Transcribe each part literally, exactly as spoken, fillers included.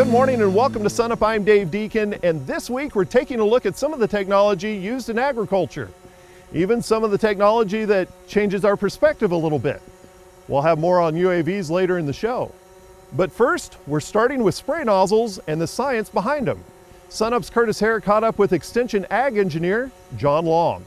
Good morning and welcome to SUNUP. I'm Dave Deakin, and this week we're taking a look at some of the technology used in agriculture, even some of the technology that changes our perspective a little bit. We'll have more on U A Vs later in the show. But first, we're starting with spray nozzles and the science behind them. SUNUP's Curtis Hare caught up with Extension Ag Engineer John Long.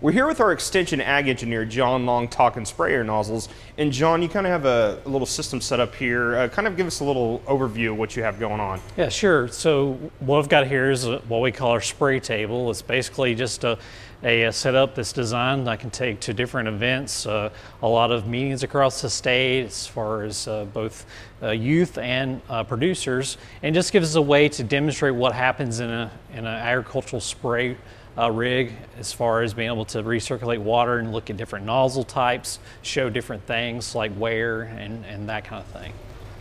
We're here with our Extension Ag Engineer John Long talking sprayer nozzles. And John, you kind of have a, a little system set up here. Uh, kind of give us a little overview of what you have going on. Yeah, sure. So what I've got here is what we call our spray table. It's basically just a, a setup that's designed I can take to different events, uh, a lot of meetings across the state as far as uh, both uh, youth and uh, producers, and just gives us a way to demonstrate what happens in a in an agricultural spray Uh, rig as far as being able to recirculate water and look at different nozzle types, show different things like wear and, and that kind of thing.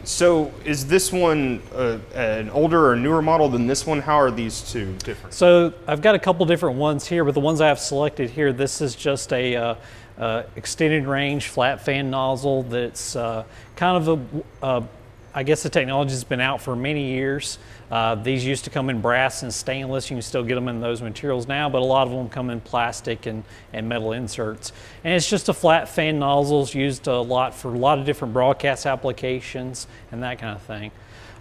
So is this one uh, an older or newer model than this one? How are these two different? So I've got a couple different ones here, but the ones I have selected here, this is just a uh, uh, extended range flat fan nozzle that's uh, kind of a, a I guess the technology has been out for many years. Uh, these used to come in brass and stainless. You can still get them in those materials now, but a lot of them come in plastic and, and metal inserts. And it's just a flat fan nozzle. It's used a lot for a lot of different broadcast applications and that kind of thing.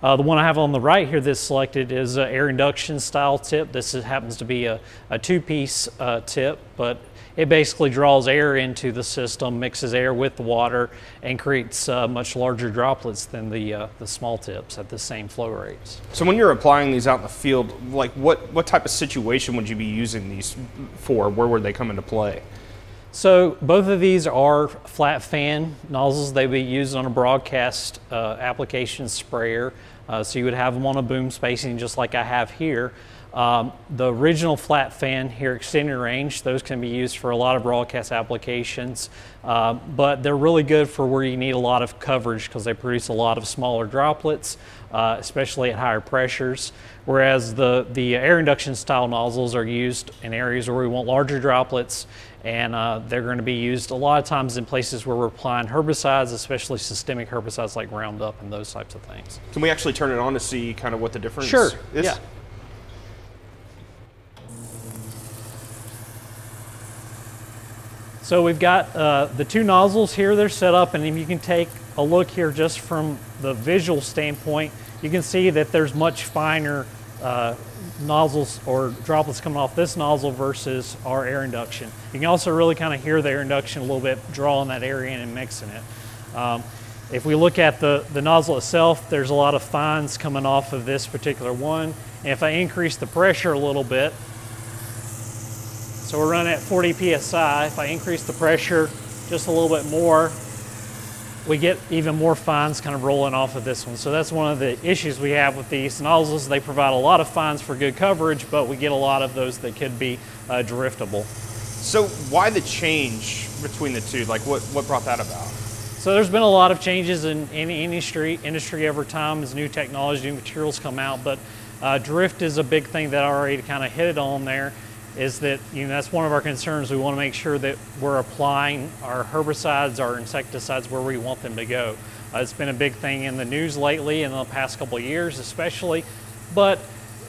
Uh, the one I have on the right here that's selected is an air induction style tip. This is, happens to be a, a two-piece uh, tip, but it basically draws air into the system, mixes air with the water, and creates uh, much larger droplets than the, uh, the small tips at the same flow rates. So when you're applying these out in the field, like what, what type of situation would you be using these for? Where would they come into play? So both of these are flat fan nozzles. They'd be used on a broadcast uh, application sprayer. Uh, so you would have them on a boom spacing just like I have here. Um, the original flat fan here, extended range, those can be used for a lot of broadcast applications, uh, but they're really good for where you need a lot of coverage because they produce a lot of smaller droplets, uh, especially at higher pressures. Whereas the, the air induction style nozzles are used in areas where we want larger droplets, and uh, they're going to be used a lot of times in places where we're applying herbicides, especially systemic herbicides like Roundup and those types of things. Can we actually turn it on to see kind of what the difference sure. is? Sure, yeah. So we've got uh, the two nozzles here, they're set up, and if you can take a look here just from the visual standpoint, you can see that there's much finer uh, nozzles or droplets coming off this nozzle versus our air induction. You can also really kind of hear the air induction a little bit, drawing that air in and mixing it. Um, if we look at the, the nozzle itself, there's a lot of fines coming off of this particular one. And if I increase the pressure a little bit, so we're running at forty P S I. If I increase the pressure just a little bit more, we get even more fines kind of rolling off of this one. So that's one of the issues we have with these nozzles. They provide a lot of fines for good coverage, but we get a lot of those that could be uh, driftable. So why the change between the two? Like what, what brought that about? So there's been a lot of changes in any industry, industry over time as new technology, new materials come out, but uh, drift is a big thing that I already kind of hit it on there. Is that, you know, that's one of our concerns. We want to make sure that we're applying our herbicides, our insecticides where we want them to go. Uh, it's been a big thing in the news lately in the past couple of years especially, but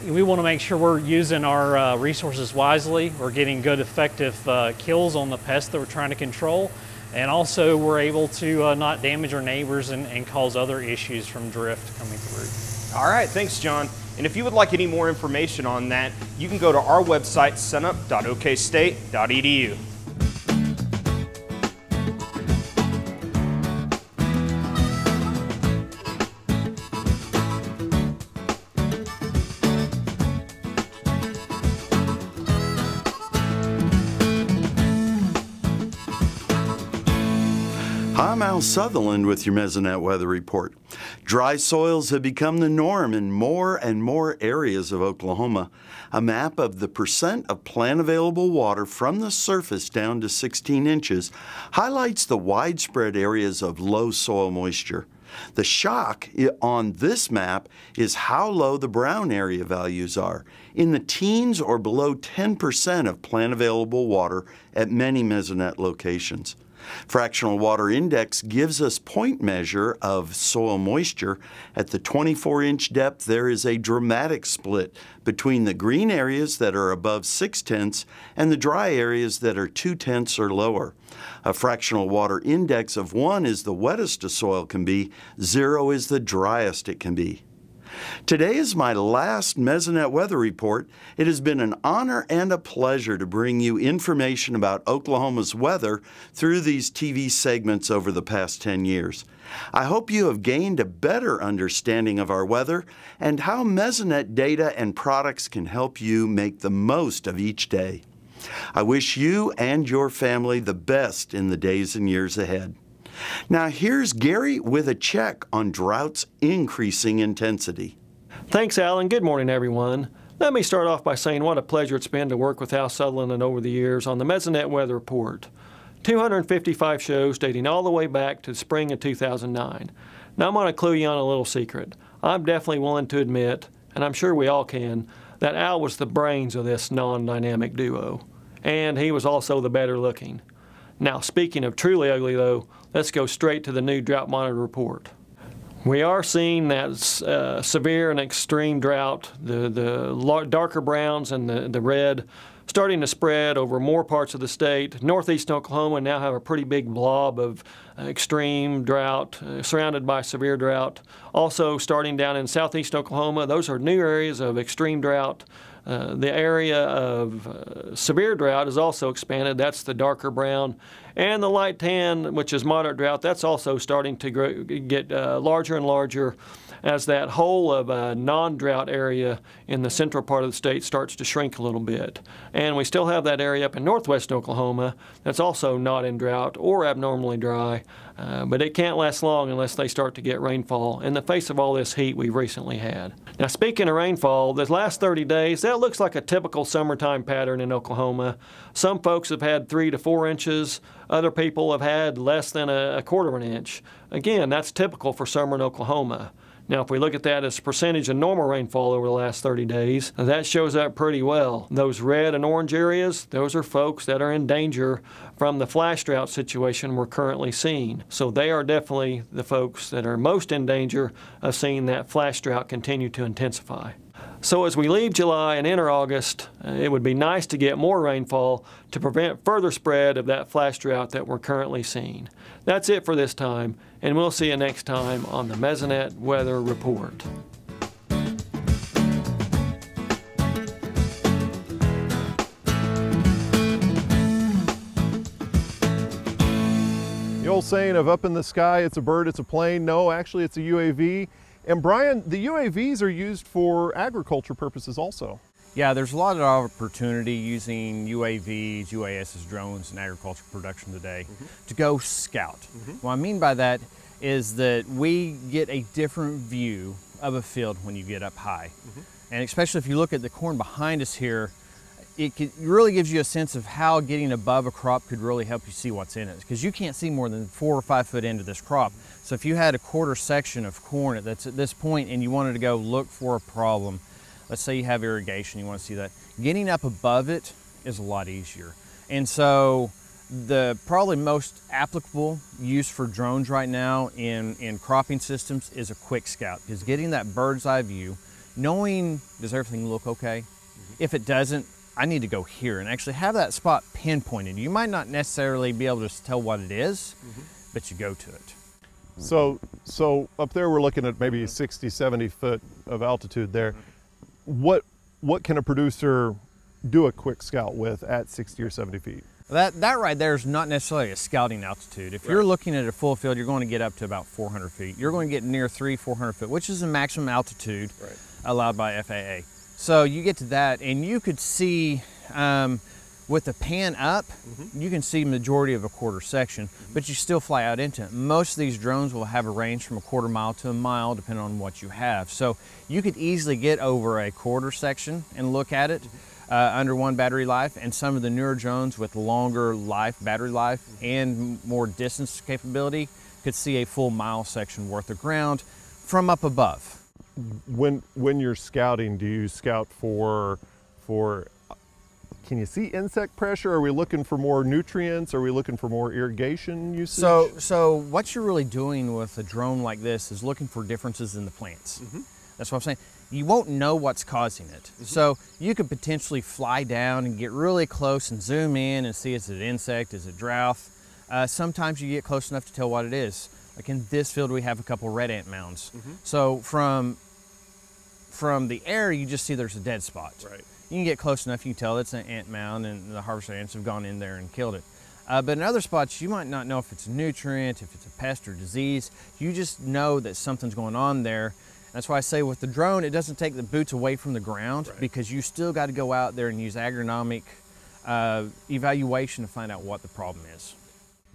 we want to make sure we're using our uh, resources wisely. We're getting good effective uh, kills on the pests that we're trying to control, and also we're able to uh, not damage our neighbors and, and cause other issues from drift coming through. All right, thanks John. And if you would like any more information on that, you can go to our website, sunup dot ok state dot e d u. I'm Al Sutherland with your Mesonet Weather Report. Dry soils have become the norm in more and more areas of Oklahoma. A map of the percent of plant available water from the surface down to sixteen inches highlights the widespread areas of low soil moisture. The shock on this map is how low the brown area values are, in the teens or below ten percent of plant available water at many Mesonet locations. Fractional water index gives us point measure of soil moisture. At the twenty-four inch depth, there is a dramatic split between the green areas that are above six tenths and the dry areas that are two tenths or lower. A fractional water index of one is the wettest a soil can be, zero is the driest it can be. Today is my last Mesonet weather report. It has been an honor and a pleasure to bring you information about Oklahoma's weather through these T V segments over the past ten years. I hope you have gained a better understanding of our weather and how Mesonet data and products can help you make the most of each day. I wish you and your family the best in the days and years ahead. Now here's Gary with a check on drought's increasing intensity. Thanks, Alan. Good morning, everyone. Let me start off by saying what a pleasure it's been to work with Al Sutherland and over the years on the Mesonet Weather Report. two hundred fifty-five shows dating all the way back to the spring of two thousand nine. Now I'm going to clue you on a little secret. I'm definitely willing to admit, and I'm sure we all can, that Al was the brains of this non-dynamic duo. And he was also the better looking. Now, speaking of truly ugly, though, let's go straight to the new drought monitor report. We are seeing that uh, severe and extreme drought, the, the darker browns and the, the red, starting to spread over more parts of the state. Northeastern Oklahoma now have a pretty big blob of extreme drought, uh, surrounded by severe drought. Also starting down in southeastern Oklahoma, those are new areas of extreme drought. Uh, the area of uh, severe drought is also expanded. That's the darker brown. And the light tan, which is moderate drought, that's also starting to grow, get uh, larger and larger as that whole of uh, non-drought area in the central part of the state starts to shrink a little bit. And we still have that area up in northwest Oklahoma that's also not in drought or abnormally dry, uh, but it can't last long unless they start to get rainfall in the face of all this heat we've recently had. Now, speaking of rainfall, the last thirty days, that looks like a typical summertime pattern in Oklahoma. Some folks have had three to four inches. Other people have had less than a, a quarter of an inch. Again, that's typical for summer in Oklahoma. Now, if we look at that as a percentage of normal rainfall over the last thirty days, that shows up pretty well. Those red and orange areas, those are folks that are in danger from the flash drought situation we're currently seeing. So they are definitely the folks that are most in danger of seeing that flash drought continue to intensify. So as we leave July and enter August, it would be nice to get more rainfall to prevent further spread of that flash drought that we're currently seeing. That's it for this time, and we'll see you next time on the Mesonet Weather Report. The old saying of up in the sky, it's a bird, it's a plane. No, actually it's a U A V. And Brian, the U A Vs are used for agriculture purposes also. Yeah, there's a lot of opportunity using U A Vs, U A Ss, drones in agriculture production today mm-hmm. to go scout. Mm-hmm. What I mean by that is that we get a different view of a field when you get up high. Mm-hmm. And especially if you look at the corn behind us here, it could, really gives you a sense of how getting above a crop could really help you see what's in it, because you can't see more than four or five foot into this crop. So if you had a quarter section of corn that's at this point and you wanted to go look for a problem, let's say you have irrigation, you want to see that, getting up above it is a lot easier. And so the probably most applicable use for drones right now in, in cropping systems is a quick scout, because getting that bird's eye view, knowing does everything look okay? Mm-hmm. If it doesn't, I need to go here and actually have that spot pinpointed. You might not necessarily be able to tell what it is, mm-hmm. but you go to it. So, so up there we're looking at maybe sixty, seventy foot of altitude there. What, what can a producer do a quick scout with at sixty or seventy feet? That, that right there is not necessarily a scouting altitude. If right. you're looking at a full field, you're going to get up to about four hundred feet. You're going to get near three, four hundred foot, which is the maximum altitude right. allowed by F A A. So you get to that and you could see um, with the pan up, mm-hmm. you can see majority of a quarter section, mm-hmm. but you still fly out into it. Most of these drones will have a range from a quarter mile to a mile depending on what you have. So you could easily get over a quarter section and look at it mm-hmm. uh, under one battery life, and some of the newer drones with longer life, battery life mm-hmm. and more distance capability could see a full mile section worth of ground from up above. When when you're scouting, do you scout for for Can you see insect pressure? Are we looking for more nutrients? Are we looking for more irrigation usage? So, so what you're really doing with a drone like this is looking for differences in the plants. Mm-hmm. That's what I'm saying. You won't know what's causing it. Mm-hmm. So you could potentially fly down and get really close and zoom in and see, is it an insect, is it drought? Uh, sometimes you get close enough to tell what it is. Like in this field, we have a couple red ant mounds. Mm-hmm. So from, from the air, you just see there's a dead spot. Right. You can get close enough, you can tell it's an ant mound and the harvester ants have gone in there and killed it. Uh, but in other spots, you might not know if it's a nutrient, if it's a pest or disease. You just know that something's going on there. That's why I say with the drone, it doesn't take the boots away from the ground, right, because you still got to go out there and use agronomic uh, evaluation to find out what the problem is.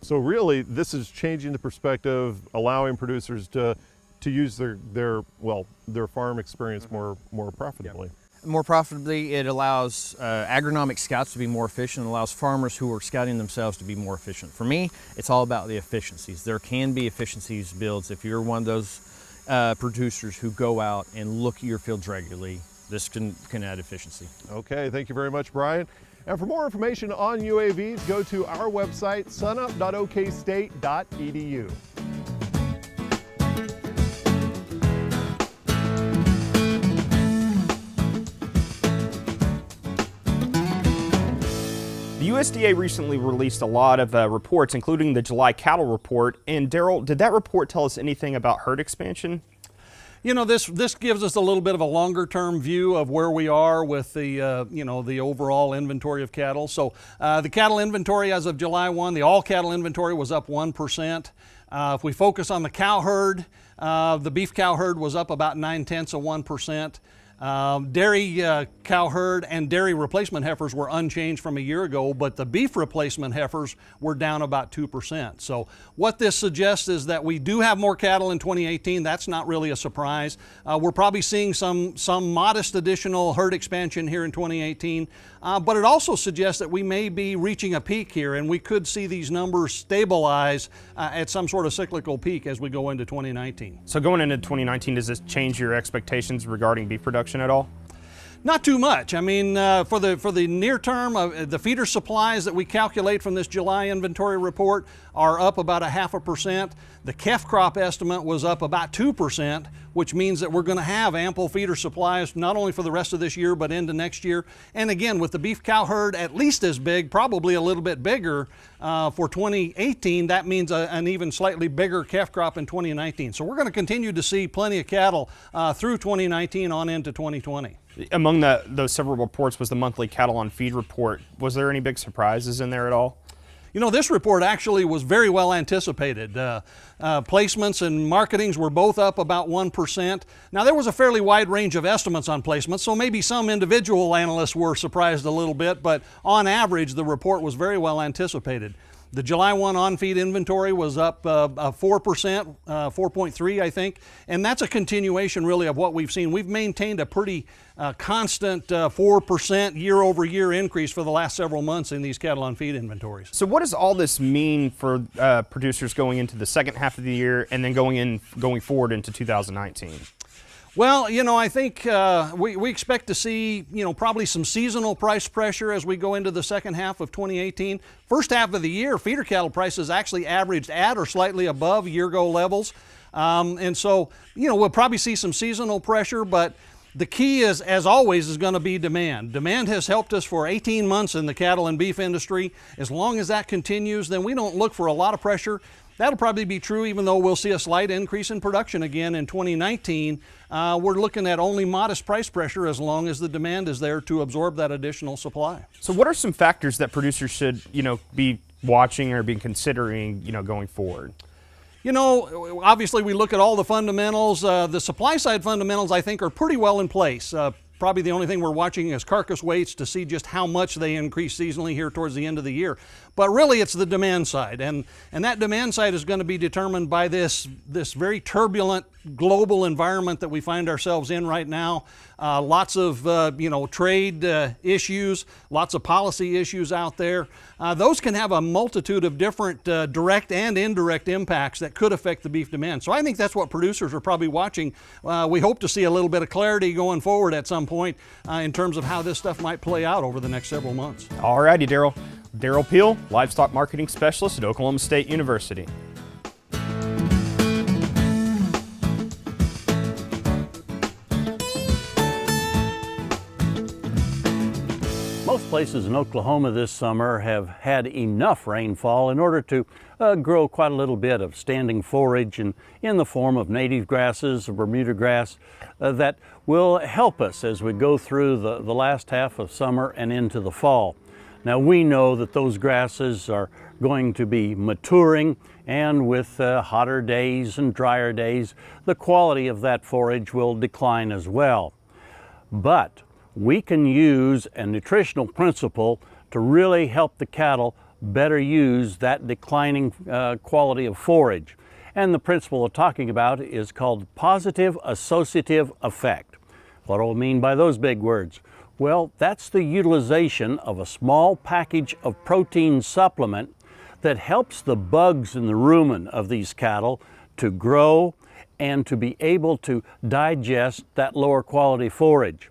So really, this is changing the perspective, allowing producers to to use their their well their farm experience mm-hmm. more more profitably. Yep. More profitably, it allows uh, agronomic scouts to be more efficient. It allows farmers who are scouting themselves to be more efficient. For me, it's all about the efficiencies. There can be efficiencies builds if you're one of those Uh, producers who go out and look at your fields regularly. This can, can add efficiency. Okay, thank you very much, Brian. And for more information on U A Vs, go to our website, sunup dot ok state dot e d u. The U S D A recently released a lot of uh, reports, including the July cattle report. And Darrell, did that report tell us anything about herd expansion? You know, this this gives us a little bit of a longer-term view of where we are with the uh, you know the overall inventory of cattle. So uh, the cattle inventory as of July first, the all cattle inventory was up one percent. Uh, if we focus on the cow herd, uh, the beef cow herd was up about nine tenths of one percent. Um, dairy uh, cow herd and dairy replacement heifers were unchanged from a year ago, but the beef replacement heifers were down about two percent. So what this suggests is that we do have more cattle in twenty eighteen. That's not really a surprise. Uh, we're probably seeing some, some modest additional herd expansion here in twenty eighteen, uh, but it also suggests that we may be reaching a peak here, and we could see these numbers stabilize uh, at some sort of cyclical peak as we go into twenty nineteen. So going into twenty nineteen, does this change your expectations regarding beef production at all? Not too much. I mean, uh, for the for the near term, uh, the feeder supplies that we calculate from this July inventory report are up about a half a percent. The calf crop estimate was up about two percent, which means that we're going to have ample feeder supplies not only for the rest of this year but into next year. And again, with the beef cow herd at least as big, probably a little bit bigger uh, for twenty eighteen, that means a, an even slightly bigger calf crop in twenty nineteen. So we're going to continue to see plenty of cattle uh, through twenty nineteen on into twenty twenty. Among the, those several reports was the monthly cattle on feed report. Was there any big surprises in there at all? You know, this report actually was very well anticipated. Uh, uh, placements and marketings were both up about one percent. Now, there was a fairly wide range of estimates on placements, so maybe some individual analysts were surprised a little bit, but on average, the report was very well anticipated. The July first on-feed inventory was up uh, four percent, uh, four point three I think, and that's a continuation really of what we've seen. We've maintained a pretty uh, constant uh, four percent year-over-year increase for the last several months in these cattle on-feed inventories. So what does all this mean for uh, producers going into the second half of the year and then going in, going forward into two thousand nineteen? Well, you know, I think uh, we, we expect to see, you know, probably some seasonal price pressure as we go into the second half of twenty eighteen. First half of the year, feeder cattle prices actually averaged at or slightly above year-ago levels. Um, and so, you know, we'll probably see some seasonal pressure, but the key is, as always, is going to be demand. Demand has helped us for eighteen months in the cattle and beef industry. As long as that continues, then we don't look for a lot of pressure. That'll probably be true even though we'll see a slight increase in production again in twenty nineteen. Uh, we're looking at only modest price pressure as long as the demand is there to absorb that additional supply. So what are some factors that producers should, you know, be watching or be considering, you know, going forward? You know, obviously we look at all the fundamentals. Uh, the supply side fundamentals I think are pretty well in place. Uh, Probably the only thing we're watching is carcass weights to see just how much they increase seasonally here towards the end of the year. But really it's the demand side, and, and that demand side is going to be determined by this, this very turbulent global environment that we find ourselves in right now. Uh, lots of uh, you know, trade uh, issues, lots of policy issues out there. Uh, those can have a multitude of different uh, direct and indirect impacts that could affect the beef demand. So I think that's what producers are probably watching. Uh, we hope to see a little bit of clarity going forward at some point uh, in terms of how this stuff might play out over the next several months. All righty, Darrell. Darrell Peel, livestock marketing specialist at Oklahoma State University. Most places in Oklahoma this summer have had enough rainfall in order to uh, grow quite a little bit of standing forage and in the form of native grasses, Bermuda grass, uh, that will help us as we go through the, the last half of summer and into the fall. Now we know that those grasses are going to be maturing, and with uh, hotter days and drier days, the quality of that forage will decline as well. But we can use a nutritional principle to really help the cattle better use that declining uh, quality of forage. And the principle we're talking about is called positive associative effect. What do I mean by those big words? Well, that's the utilization of a small package of protein supplement that helps the bugs in the rumen of these cattle to grow and to be able to digest that lower quality forage.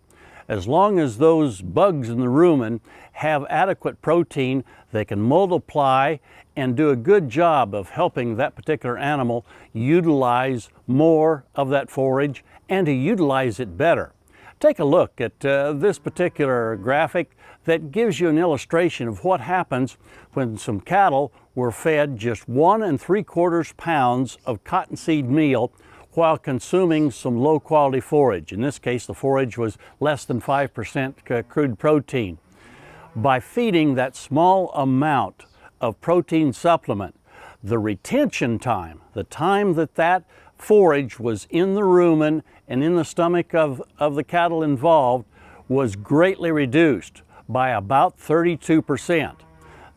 As long as those bugs in the rumen have adequate protein, they can multiply and do a good job of helping that particular animal utilize more of that forage and to utilize it better. Take a look at uh, this particular graphic that gives you an illustration of what happens when some cattle were fed just one and three quarters pounds of cottonseed meal while consuming some low quality forage. In this case, the forage was less than five percent crude protein. By feeding that small amount of protein supplement, the retention time, the time that that forage was in the rumen and in the stomach of, of the cattle involved, was greatly reduced by about thirty-two percent.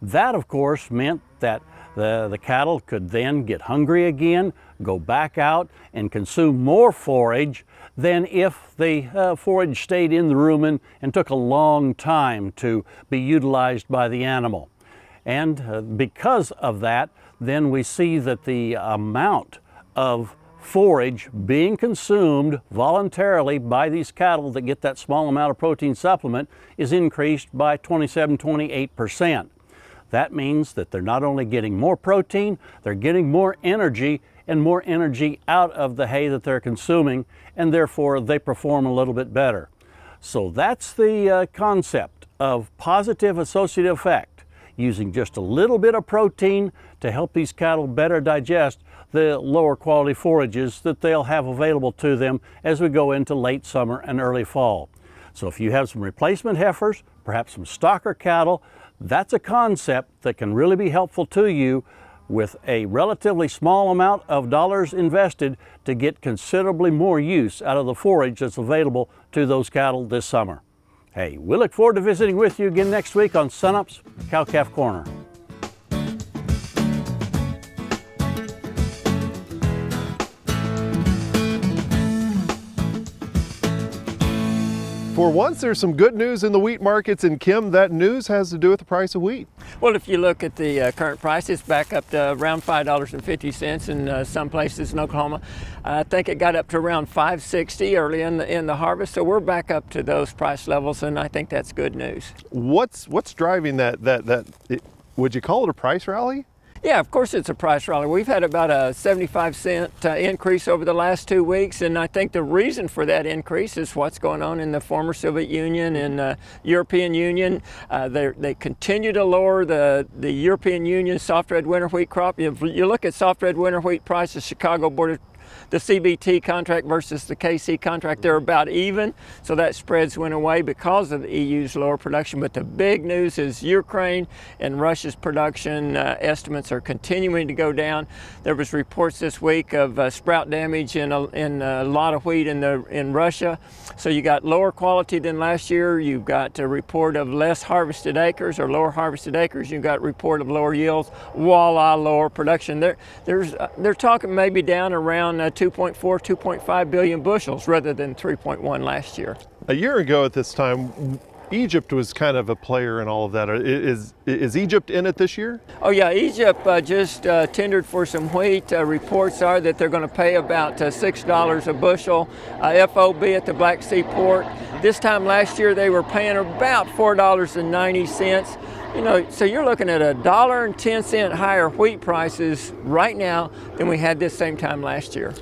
That, of course, meant that The, the cattle could then get hungry again, go back out and consume more forage than if the uh, forage stayed in the rumen and took a long time to be utilized by the animal. And uh, because of that, then we see that the amount of forage being consumed voluntarily by these cattle that get that small amount of protein supplement is increased by twenty-seven, twenty-eight percent. That means that they're not only getting more protein, they're getting more energy and more energy out of the hay that they're consuming, and therefore they perform a little bit better. So that's the uh, concept of positive associative effect, using just a little bit of protein to help these cattle better digest the lower quality forages that they'll have available to them as we go into late summer and early fall. So if you have some replacement heifers, perhaps some stocker cattle, that's a concept that can really be helpful to you with a relatively small amount of dollars invested to get considerably more use out of the forage that's available to those cattle this summer. Hey, we look forward to visiting with you again next week on SUNUP's Cow-Calf Corner. For once, there's some good news in the wheat markets, and Kim, that news has to do with the price of wheat. Well, if you look at the uh, current price, it's back up to around five dollars and fifty cents in uh, some places in Oklahoma. I think it got up to around five sixty early in the, in the harvest, so we're back up to those price levels, and I think that's good news. What's what's driving that? That that it, would you call it a price rally? Yeah, of course it's a price rally. We've had about a seventy-five cent uh, increase over the last two weeks, and I think the reason for that increase is what's going on in the former Soviet Union and uh, European Union. Uh, they continue to lower the, the European Union soft red winter wheat crop. If you look at soft red winter wheat prices, Chicago Board of the C B T contract versus the K C contract, they're about even, so that spreads went away because of the E U's lower production. But the big news is Ukraine and Russia's production uh, estimates are continuing to go down. There was reports this week of uh, sprout damage in a, in a lot of wheat in, the, in Russia. So you got lower quality than last year. You've got a report of less harvested acres or lower harvested acres. You've got report of lower yields, walleye lower production. They're, there's, uh, they're talking maybe down around uh, two point four, two point five billion bushels rather than three point one last year. A year ago at this time, Egypt was kind of a player in all of that. Is, is Egypt in it this year? Oh yeah, Egypt uh, just uh, tendered for some wheat. Uh, reports are that they're going to pay about uh, six dollars a bushel uh, F O B at the Black Sea port. This time last year they were paying about four dollars and ninety cents. You know, so you're looking at a dollar and ten cent higher wheat prices right now than we had this same time last year.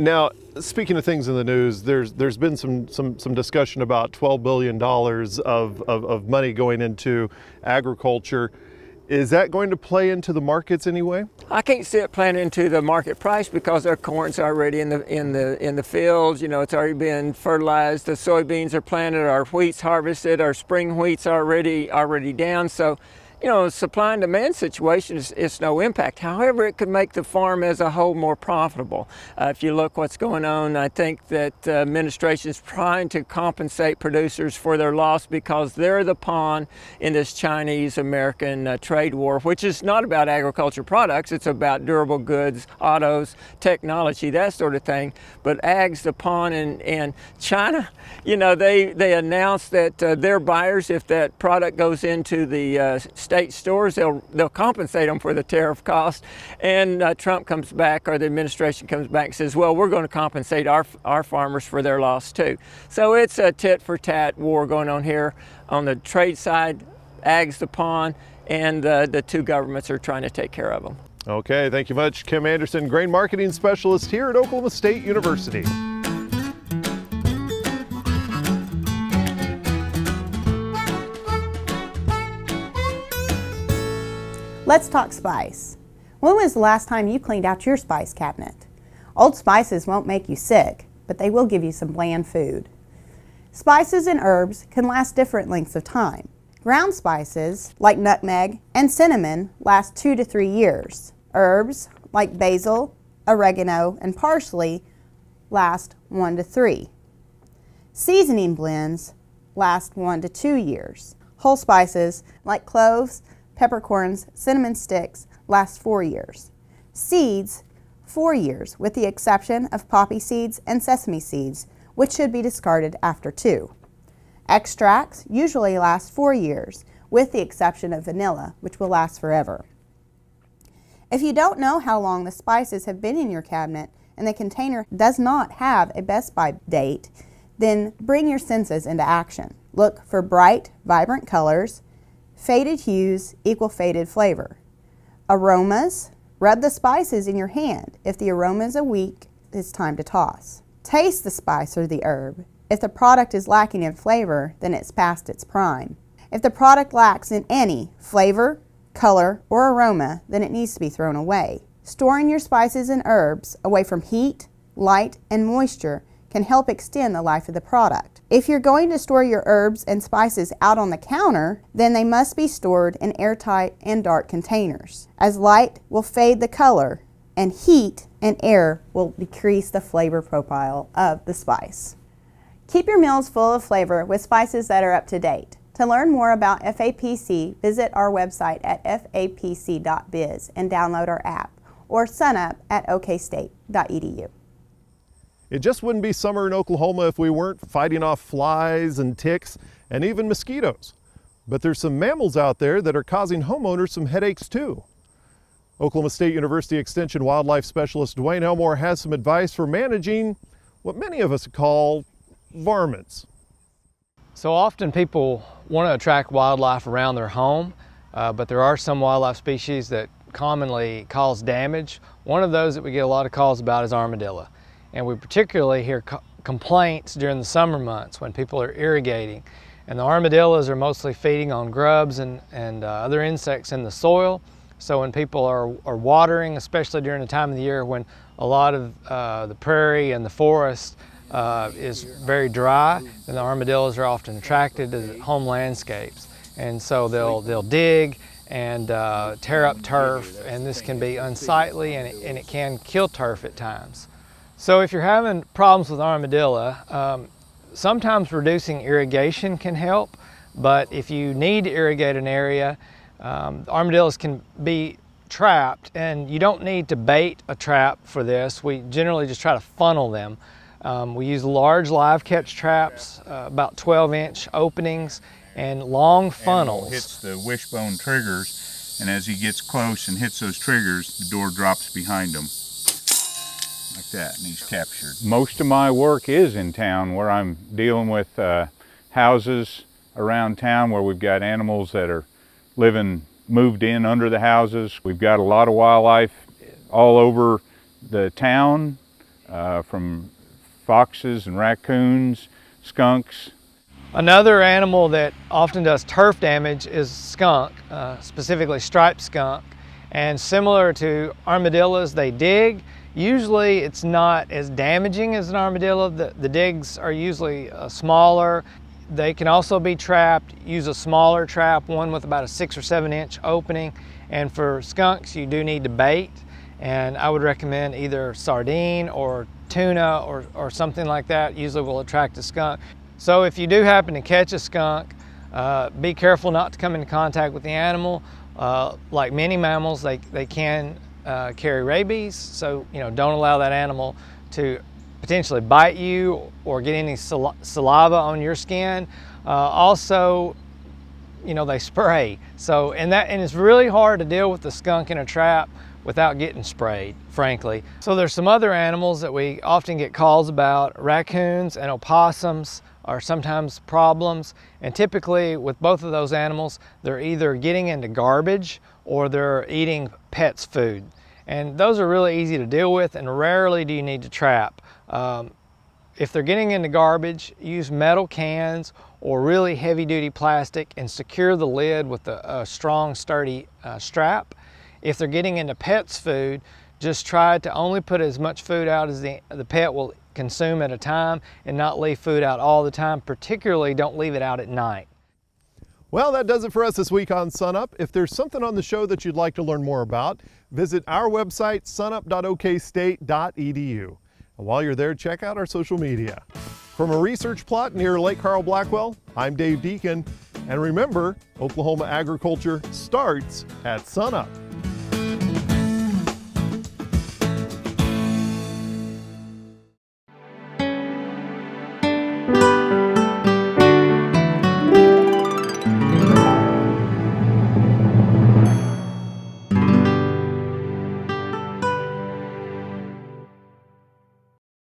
Now, speaking of things in the news, there's there's been some some some discussion about twelve billion dollars of, of of money going into agriculture. Is that going to play into the markets anyway? I can't see it playing into the market price because our corn's already in the in the in the fields. You know, it's already been fertilized. The soybeans are planted. Our wheat's harvested. Our spring wheat's already already down. So, you know, supply and demand situation, is, it's no impact. However, it could make the farm as a whole more profitable. Uh, if you look what's going on, I think that the administration is trying to compensate producers for their loss because they're the pawn in this Chinese-American uh, trade war, which is not about agriculture products. It's about durable goods, autos, technology, that sort of thing. But ag's the pawn in, in China. You know, they, they announced that uh, their buyers, if that product goes into the uh, state stores, they'll they'll compensate them for the tariff cost, and uh, Trump comes back, or the administration comes back and says, well, we're going to compensate our our farmers for their loss too. So it's a tit for tat war going on here on the trade side. Ag's the pawn, and uh, the two governments are trying to take care of them. Okay, thank you much, Kim Anderson, grain marketing specialist here at Oklahoma State University. Let's talk spice. When was the last time you cleaned out your spice cabinet? Old spices won't make you sick, but they will give you some bland food. Spices and herbs can last different lengths of time. Ground spices, like nutmeg and cinnamon, last two to three years. Herbs, like basil, oregano, and parsley, last one to three. Seasoning blends last one to two years. Whole spices, like cloves, peppercorns, cinnamon sticks, last four years. Seeds, four years, with the exception of poppy seeds and sesame seeds, which should be discarded after two. Extracts usually last four years, with the exception of vanilla, which will last forever. If you don't know how long the spices have been in your cabinet and the container does not have a best by date, then bring your senses into action. Look for bright, vibrant colors. Faded hues equal faded flavor. Aromas, rub the spices in your hand. If the aroma is weak, it's time to toss. Taste the spice or the herb. If the product is lacking in flavor, then it's past its prime. If the product lacks in any flavor, color, or aroma, then it needs to be thrown away. Storing your spices and herbs away from heat, light, and moisture can help extend the life of the product. If you're going to store your herbs and spices out on the counter, then they must be stored in airtight and dark containers, as light will fade the color and heat and air will decrease the flavor profile of the spice. Keep your meals full of flavor with spices that are up to date. To learn more about F A P C, visit our website at F A P C dot biz and download our app, or sun up dot ok state dot e d u. It just wouldn't be summer in Oklahoma if we weren't fighting off flies and ticks and even mosquitoes. But there's some mammals out there that are causing homeowners some headaches too. Oklahoma State University Extension Wildlife Specialist Dwayne Elmore has some advice for managing what many of us call varmints. So often people want to attract wildlife around their home, uh, but there are some wildlife species that commonly cause damage. One of those that we get a lot of calls about is armadillo. And we particularly hear co complaints during the summer months when people are irrigating. And the armadillos are mostly feeding on grubs and, and uh, other insects in the soil. So when people are, are watering, especially during the time of the year when a lot of uh, the prairie and the forest uh, is very dry, then the armadillos are often attracted to the home landscapes. And so they'll, they'll dig and uh, tear up turf, and this can be unsightly, and it, and it can kill turf at times. So if you're having problems with armadillo, um, sometimes reducing irrigation can help, but if you need to irrigate an area, um, armadillos can be trapped, and you don't need to bait a trap for this. We generally just try to funnel them Um, we use large live catch traps, uh, about twelve inch openings, and long funnels. And hits the wishbone triggers, and as he gets close and hits those triggers, the door drops behind him like that, and he's captured. Most of my work is in town where I'm dealing with uh, houses around town where we've got animals that are living, moved in under the houses. We've got a lot of wildlife all over the town, uh, from foxes and raccoons, skunks. Another animal that often does turf damage is skunk, uh, specifically striped skunk. And similar to armadillos, they dig. Usually it's not as damaging as an armadillo. The, the digs are usually uh, smaller. They can also be trapped. Use a smaller trap, one with about a six or seven inch opening. And for skunks, you do need to bait. And I would recommend either sardine or tuna or, or something like that. Usually will attract a skunk. So if you do happen to catch a skunk, uh, be careful not to come into contact with the animal. Uh, like many mammals, they, they can uh, carry rabies, so you know, don't allow that animal to potentially bite you or get any sal saliva on your skin. Uh, also, you know, they spray. So, and, that, and it's really hard to deal with the skunk in a trap without getting sprayed, frankly. So there's some other animals that we often get calls about. Raccoons and opossums are sometimes problems, and typically with both of those animals, they're either getting into garbage or they're eating pets' food. And those are really easy to deal with, and rarely do you need to trap. Um, if they're getting into garbage, use metal cans or really heavy-duty plastic and secure the lid with a, a strong, sturdy uh, strap. If they're getting into pets' food, just try to only put as much food out as the, the pet will consume at a time, and not leave food out all the time. Particularly, don't leave it out at night. Well, that does it for us this week on SUNUP. If there's something on the show that you'd like to learn more about, visit our website, sunup dot O K state dot E D U. And while you're there, check out our social media. From a research plot near Lake Carl Blackwell, I'm Dave Deakin. And remember, Oklahoma agriculture starts at SUNUP.